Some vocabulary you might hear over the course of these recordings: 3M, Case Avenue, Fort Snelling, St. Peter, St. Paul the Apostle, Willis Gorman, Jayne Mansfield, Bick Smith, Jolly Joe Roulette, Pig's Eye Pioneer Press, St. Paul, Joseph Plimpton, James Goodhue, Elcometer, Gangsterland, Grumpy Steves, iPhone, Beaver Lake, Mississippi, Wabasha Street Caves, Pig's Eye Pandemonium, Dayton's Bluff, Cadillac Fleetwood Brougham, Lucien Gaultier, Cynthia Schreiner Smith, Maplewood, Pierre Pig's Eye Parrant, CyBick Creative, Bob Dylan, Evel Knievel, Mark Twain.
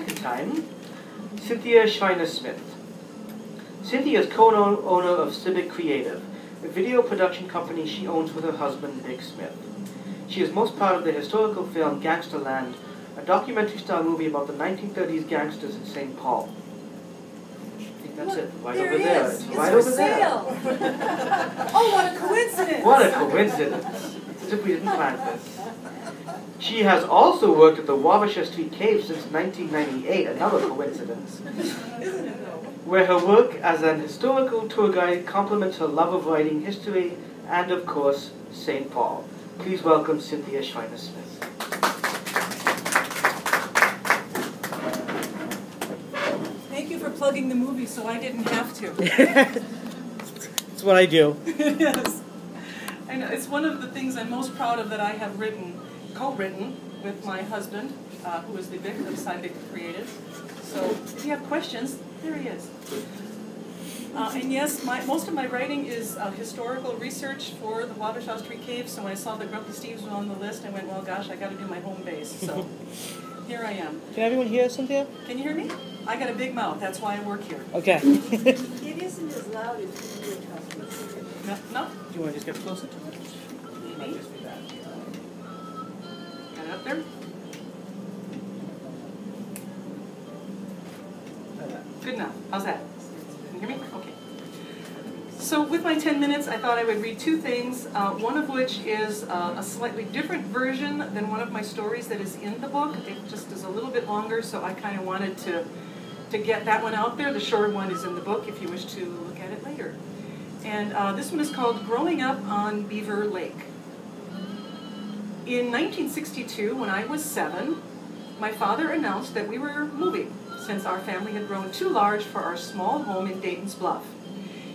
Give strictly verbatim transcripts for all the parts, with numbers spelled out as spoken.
second time, Cynthia Schreiner Smith. Cynthia is co-owner of CyBick Creative, a video production company she owns with her husband, Bick Smith. She is most proud of the historical film Gangsterland, a documentary-style movie about the nineteen thirties gangsters in Saint Paul. I think that's Look, it. Right there over it there. It's right over sale. there. Oh, what a coincidence! What a coincidence! As if we didn't plan this. She has also worked at the Wabasha Street Caves since nineteen ninety-eight, another coincidence, where her work as an historical tour guide complements her love of writing, history, and, of course, Saint Paul. Please welcome Cynthia Schreiner Smith. Thank you for plugging the movie so I didn't have to. That's what I do. Yes. And it's one of the things I'm most proud of that I have written, co-written with my husband, uh, who is the vicar of CyBick Creative. So if you have questions, there he is. Uh, and yes, my, most of my writing is uh, historical research for the Wabasha Street Caves, so when I saw the Grumpy Steves were on the list, I went, well, gosh, I got to do my home base. So here I am. Can everyone hear Cynthia? Can you hear me? I got a big mouth. That's why I work here. Okay. It isn't as loud as you would have. No? No? Do you want to just get closer to it? Maybe. Just do that. Got it up there? Good enough. How's that? Can you hear me? Okay. So with my ten minutes, I thought I would read two things, uh, one of which is uh, a slightly different version than one of my stories that is in the book. It just is a little bit longer, so I kind of wanted to, to get that one out there. The short one is in the book if you wish to look at it later. And uh, this one is called Growing Up on Beaver Lake. In nineteen sixty-two, when I was seven, my father announced that we were moving, since our family had grown too large for our small home in Dayton's Bluff.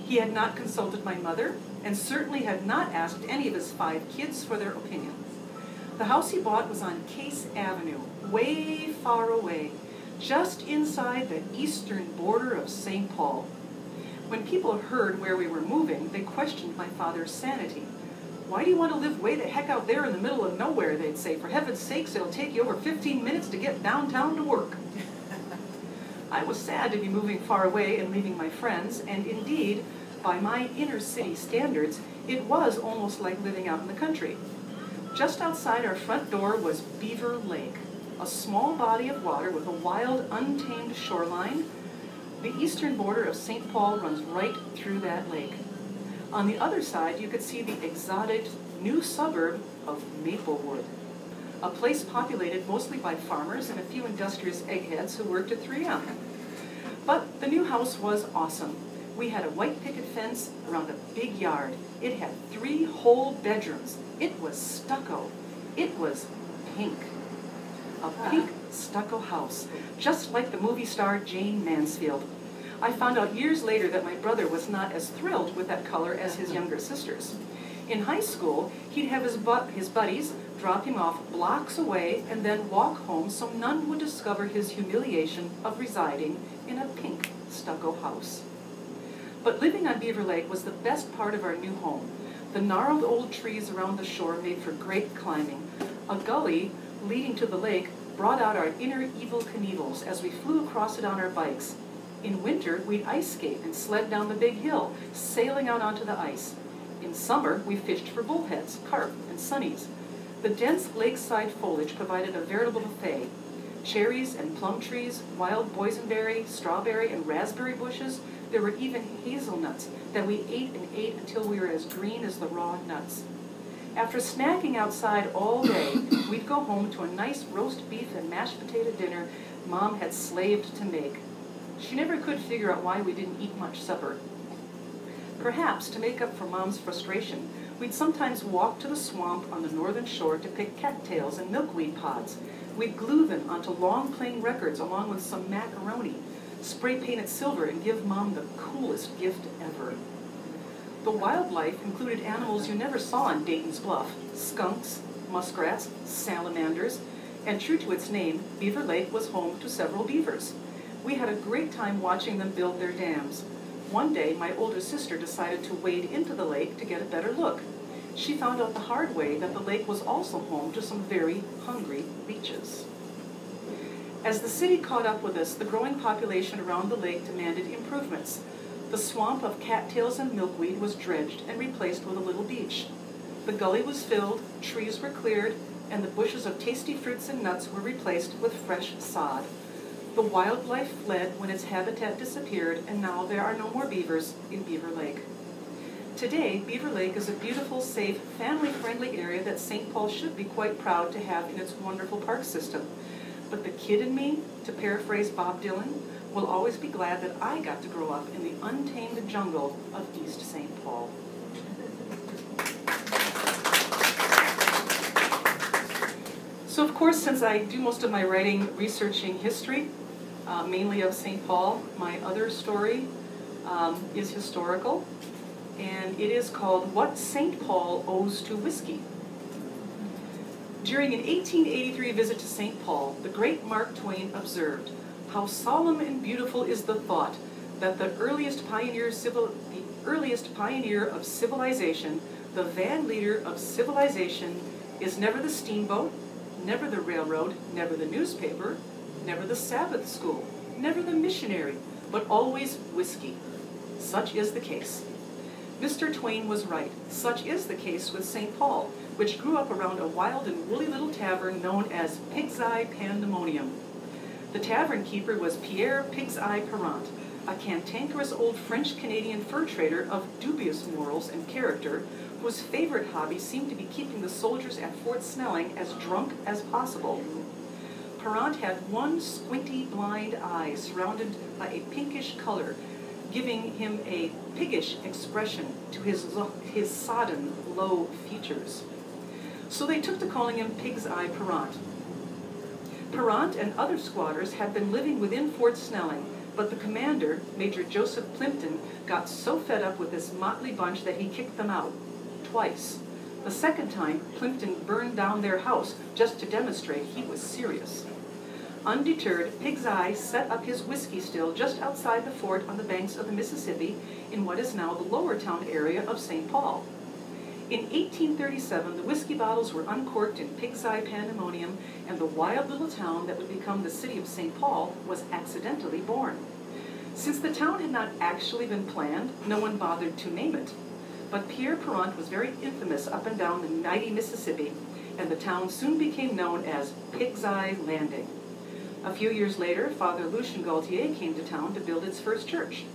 He had not consulted my mother, and certainly had not asked any of his five kids for their opinions. The house he bought was on Case Avenue, way far away, just inside the eastern border of Saint Paul. When people heard where we were moving, they questioned my father's sanity. Why do you want to live way the heck out there in the middle of nowhere, they'd say. For heaven's sakes, it'll take you over fifteen minutes to get downtown to work. I was sad to be moving far away and leaving my friends, and indeed, by my inner city standards, it was almost like living out in the country. Just outside our front door was Beaver Lake, a small body of water with a wild, untamed shoreline. The eastern border of Saint Paul runs right through that lake. On the other side, you could see the exotic new suburb of Maplewood, a place populated mostly by farmers and a few industrious eggheads who worked at three M. But the new house was awesome. We had a white picket fence around a big yard. It had three whole bedrooms. It was stucco. It was pink. A pink stucco house, just like the movie star Jayne Mansfield. I found out years later that my brother was not as thrilled with that color as his younger sisters. In high school, he'd have his, bu his buddies drop him off blocks away and then walk home so none would discover his humiliation of residing in a pink stucco house. But living on Beaver Lake was the best part of our new home. The gnarled old trees around the shore made for great climbing. A gully leading to the lake brought out our inner Evel Knievels as we flew across it on our bikes. In winter, we'd ice skate and sled down the big hill, sailing out onto the ice. In summer, we fished for bullheads, carp, and sunnies. The dense lakeside foliage provided a veritable buffet. Cherries and plum trees, wild boysenberry, strawberry, and raspberry bushes. There were even hazelnuts that we ate and ate until we were as green as the raw nuts. After snacking outside all day, we'd go home to a nice roast beef and mashed potato dinner Mom had slaved to make. She never could figure out why we didn't eat much supper. Perhaps, to make up for Mom's frustration, we'd sometimes walk to the swamp on the northern shore to pick cattails and milkweed pods. We'd glue them onto long playing records along with some macaroni, spray paint it silver, and give Mom the coolest gift ever. The wildlife included animals you never saw in Dayton's Bluff: skunks, muskrats, salamanders, and true to its name, Beaver Lake was home to several beavers. We had a great time watching them build their dams. One day, my older sister decided to wade into the lake to get a better look. She found out the hard way that the lake was also home to some very hungry leeches. As the city caught up with us, the growing population around the lake demanded improvements. The swamp of cattails and milkweed was dredged and replaced with a little beach. The gully was filled, trees were cleared, and the bushes of tasty fruits and nuts were replaced with fresh sod. The wildlife fled when its habitat disappeared, and now there are no more beavers in Beaver Lake. Today, Beaver Lake is a beautiful, safe, family-friendly area that Saint Paul should be quite proud to have in its wonderful park system. But the kid in me, to paraphrase Bob Dylan, will always be glad that I got to grow up in the untamed jungle of East Saint Paul. So of course, since I do most of my writing researching history, uh, mainly of Saint Paul, my other story um, is historical. And it is called What Saint Paul Owes to Whiskey. During an eighteen eighty-three visit to Saint Paul, the great Mark Twain observed, "How solemn and beautiful is the thought that the earliest pioneer, civil, the earliest pioneer of civilization, the van leader of civilization, is never the steamboat, never the railroad, never the newspaper, never the Sabbath school, never the missionary, but always whiskey. Such is the case." Mister Twain was right. Such is the case with Saint Paul, which grew up around a wild and woolly little tavern known as Pig's Eye Pandemonium. The tavern keeper was Pierre Pig's Eye Parrant, a cantankerous old French-Canadian fur trader of dubious morals and character, whose favorite hobby seemed to be keeping the soldiers at Fort Snelling as drunk as possible. Parrant had one squinty blind eye surrounded by a pinkish color, giving him a piggish expression to his, his sodden, low features. So they took to calling him Pig's Eye Parrant. Parrant and other squatters had been living within Fort Snelling, but the commander, Major Joseph Plimpton, got so fed up with this motley bunch that he kicked them out, twice. The second time, Plimpton burned down their house just to demonstrate he was serious. Undeterred, Pig's Eye set up his whiskey still just outside the fort on the banks of the Mississippi in what is now the lower town area of Saint Paul. In eighteen thirty-seven, the whiskey bottles were uncorked in Pig's Eye Pandemonium, and the wild little town that would become the city of Saint Paul was accidentally born. Since the town had not actually been planned, no one bothered to name it. But Pierre Parrant was very infamous up and down the mighty Mississippi, and the town soon became known as Pig's Eye Landing. A few years later, Father Lucien Gaultier came to town to build its first church.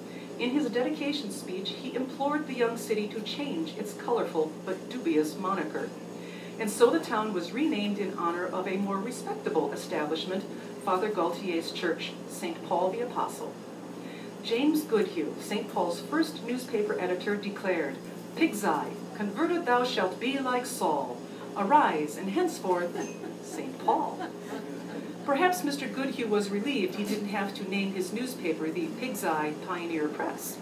In his dedication speech, he implored the young city to change its colorful but dubious moniker. And so the town was renamed in honor of a more respectable establishment, Father Gaultier's church, Saint Paul the Apostle. James Goodhue, Saint Paul's first newspaper editor, declared, "Pig's Eye, converted thou shalt be like Saul. Arise, and henceforth, Saint Paul." Perhaps Mister Goodhue was relieved he didn't have to name his newspaper the Pig's Eye Pioneer Press.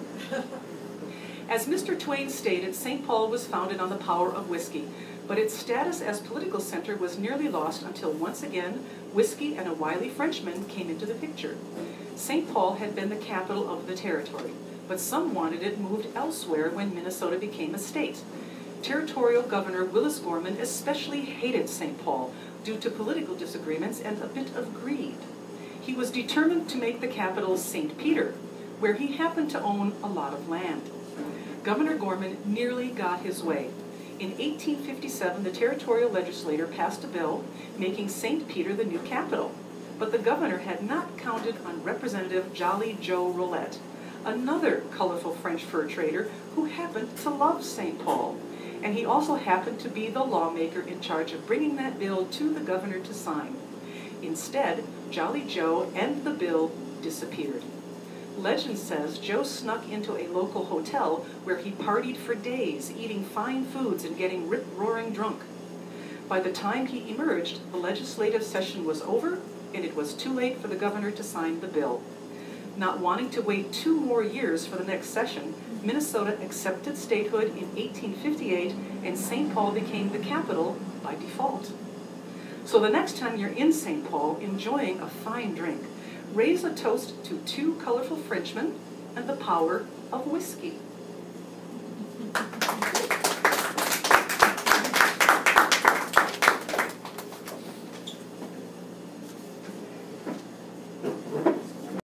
As Mister Twain stated, Saint Paul was founded on the power of whiskey, but its status as political center was nearly lost until once again whiskey and a wily Frenchman came into the picture. Saint Paul had been the capital of the territory, but some wanted it moved elsewhere when Minnesota became a state. Territorial Governor Willis Gorman especially hated Saint Paul, due to political disagreements and a bit of greed. He was determined to make the capital Saint Peter, where he happened to own a lot of land. Governor Gorman nearly got his way. In eighteen fifty-seven, the territorial legislature passed a bill making Saint Peter the new capital, but the governor had not counted on Representative Jolly Joe Roulette, another colorful French fur trader who happened to love Saint Paul. And he also happened to be the lawmaker in charge of bringing that bill to the governor to sign. Instead, Jolly Joe and the bill disappeared. Legend says Joe snuck into a local hotel where he partied for days, eating fine foods and getting rip-roaring drunk. By the time he emerged, the legislative session was over, and it was too late for the governor to sign the bill. Not wanting to wait two more years for the next session, Minnesota accepted statehood in eighteen fifty-eight, and Saint Paul became the capital by default. So the next time you're in Saint Paul enjoying a fine drink, raise a toast to two colorful Frenchmen and the power of whiskey.